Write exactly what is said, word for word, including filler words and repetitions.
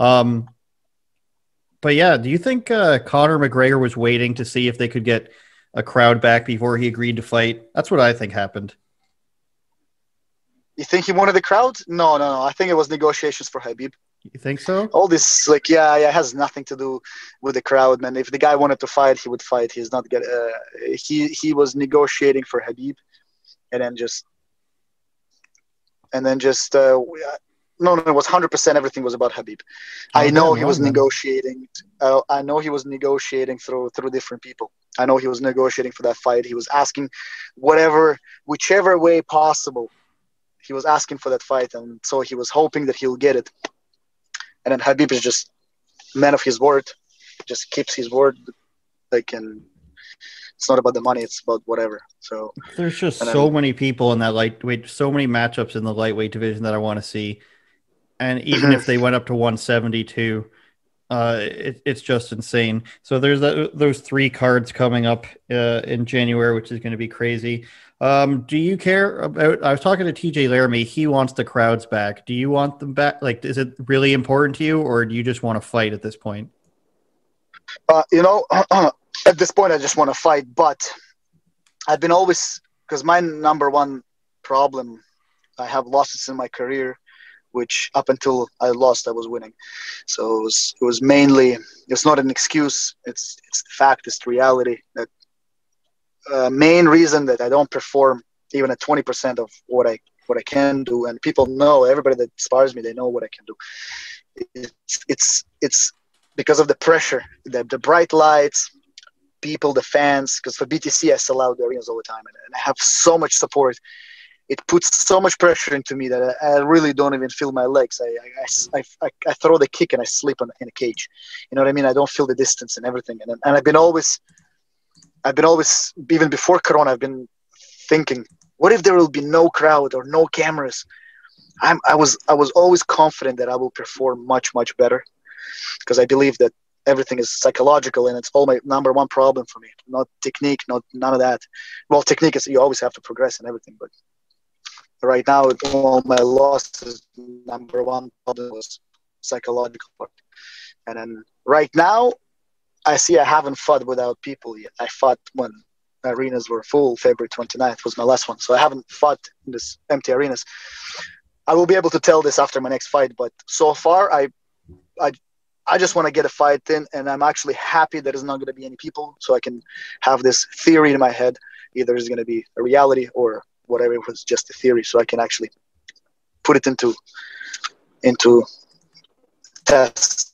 Um, but yeah, do you think uh, Conor McGregor was waiting to see if they could get a crowd back before he agreed to fight? That's what I think happened. You think he wanted the crowd? No, no, no. I think it was negotiations for Khabib. You think so? All this, like, yeah, yeah, has nothing to do with the crowd, man. If the guy wanted to fight, he would fight. He's not get. Uh, he he was negotiating for Khabib, and then just, and then just. Uh, no, no, it was one hundred percent. Everything was about Khabib. I know he was negotiating. Uh, I know he was negotiating through through different people. I know he was negotiating for that fight. He was asking, whatever, whichever way possible, he was asking for that fight, and so he was hoping that he'll get it. And then Khabib is just man of his word, just keeps his word. Like, and it's not about the money; it's about whatever. So there's just so then, many people in that lightweight, so many matchups in the lightweight division that I want to see. And even if they went up to one seventy-two, uh, it, it's just insane. So there's that, those three cards coming up uh, in January, which is going to be crazy. Um, do you care about, I was talking to T J Laramie, he wants the crowds back. Do you want them back? Like, is it really important to you, or do you just want to fight at this point? Uh, you know, at this point, I just want to fight, but I've been always, because my number one problem, I have losses in my career, which up until I lost, I was winning. So it was, it was mainly, it's not an excuse. It's, it's the fact, it's the reality that, Uh, main reason that I don't perform even at twenty percent of what I what I can do, and people know, everybody that spars me, they know what I can do. It's it's it's because of the pressure, the the bright lights, people, the fans. Because for B T C, I sell out the arenas all the time, and, and I have so much support. It puts so much pressure into me that I, I really don't even feel my legs. I I, I I throw the kick and I sleep on, in a cage. You know what I mean? I don't feel the distance and everything. And and I've been always. I've been always, even before Corona, I've been thinking, what if there will be no crowd or no cameras? I'm, I was, I was always confident that I will perform much, much better, because I believe that everything is psychological, and it's all my number one problem for me. Not technique, not none of that. Well, technique is, you always have to progress and everything, but right now, with all my losses, number one problem was psychological part. And then right now, I see I haven't fought without people yet. I fought when arenas were full. February twenty-ninth was my last one. So I haven't fought in this empty arenas. I will be able to tell this after my next fight. But so far, I I, I just want to get a fight in. And I'm actually happy that there's not going to be any people. So I can have this theory in my head. Either it's going to be a reality or whatever. It was just a theory. So I can actually put it into, into test.